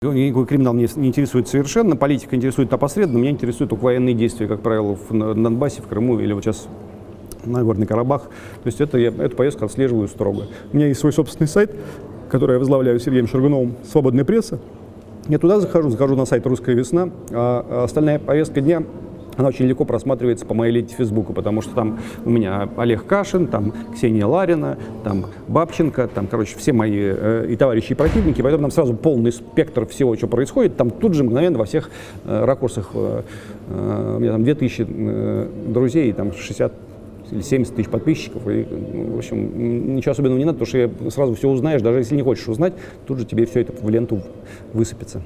Никакой криминал меня не интересует совершенно, политика интересует опосредованно, меня интересуют только военные действия, как правило, в Донбассе, в Крыму или вот сейчас на Горный Карабах. То есть эту поездку отслеживаю строго. У меня есть свой собственный сайт, который я возглавляю с Сергеем Шергуновым, «Свободная пресса». Я туда захожу на сайт «Русская весна», а остальная повестка дня, она очень легко просматривается по моей ленте Фейсбука, потому что там у меня Олег Кашин, там Ксения Ларина, там Бабченко, там, короче, все мои и товарищи, и противники, поэтому там сразу полный спектр всего, что происходит, там тут же мгновенно во всех ракурсах, у меня там 2000 друзей, там 60 или 70 тысяч подписчиков, и, в общем, ничего особенного не надо, потому что сразу все узнаешь, даже если не хочешь узнать, тут же тебе все это в ленту высыпется.